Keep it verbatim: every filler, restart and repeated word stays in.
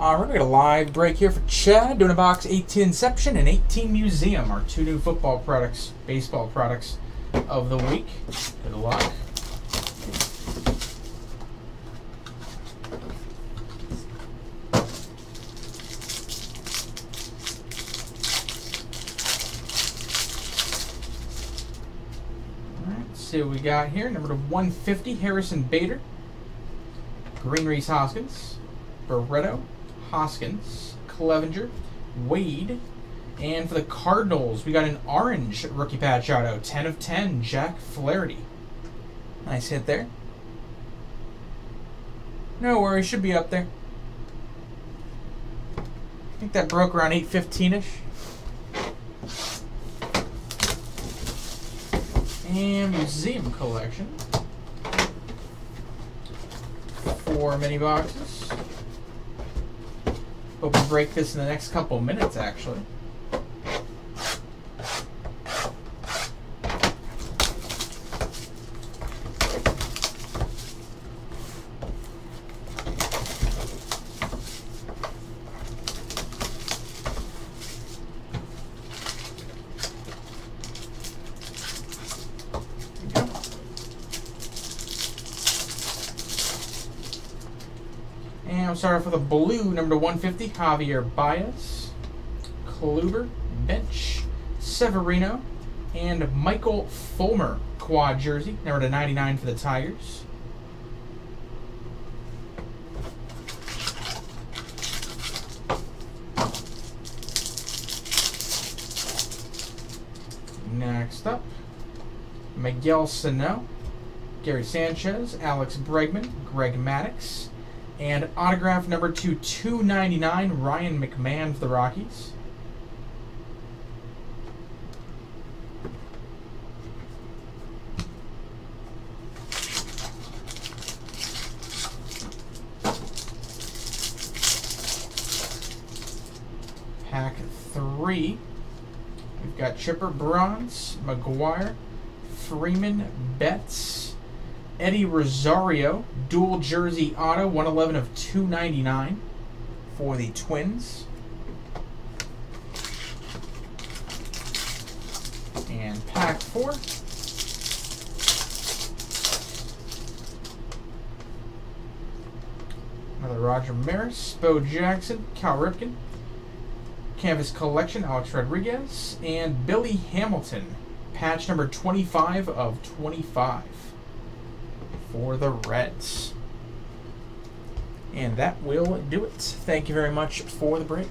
Uh, we're going to get a live break here for Chad, doing a box eighteen Inception and eighteen Museum, our two new football products, baseball products of the week. Good luck. All right, see what we got here. Number to one fifty, Harrison Bader. Green, Reese Hoskins. Barretto. Hoskins, Clevenger, Wade, and for the Cardinals, we got an orange rookie patch auto, ten of ten, Jack Flaherty. Nice hit there. No worries, should be up there. I think that broke around eight fifteen-ish. And Museum Collection. Four mini boxes. Hope we'll break this in the next couple minutes, actually. I'm sorry for the blue, number one fifty, Javier Baez, Kluber, Bench, Severino, and Michael Fulmer quad jersey, number ninety-nine for the Tigers. Next up, Miguel Sano, Gary Sanchez, Alex Bregman, Greg Maddux. And autograph number two, two ninety-nine, Ryan McMahon for the Rockies. Pack three. We've got Chipper, Bronze, McGuire, Freeman, Betts, Eddie Rosario, dual jersey auto, one eleven of two ninety-nine for the Twins. And pack four. Another Roger Maris, Bo Jackson, Cal Ripken, Canvas Collection, Alex Rodriguez, and Billy Hamilton, patch number twenty-five of twenty-five. For the Reds. And that will do it. Thank you very much for the break.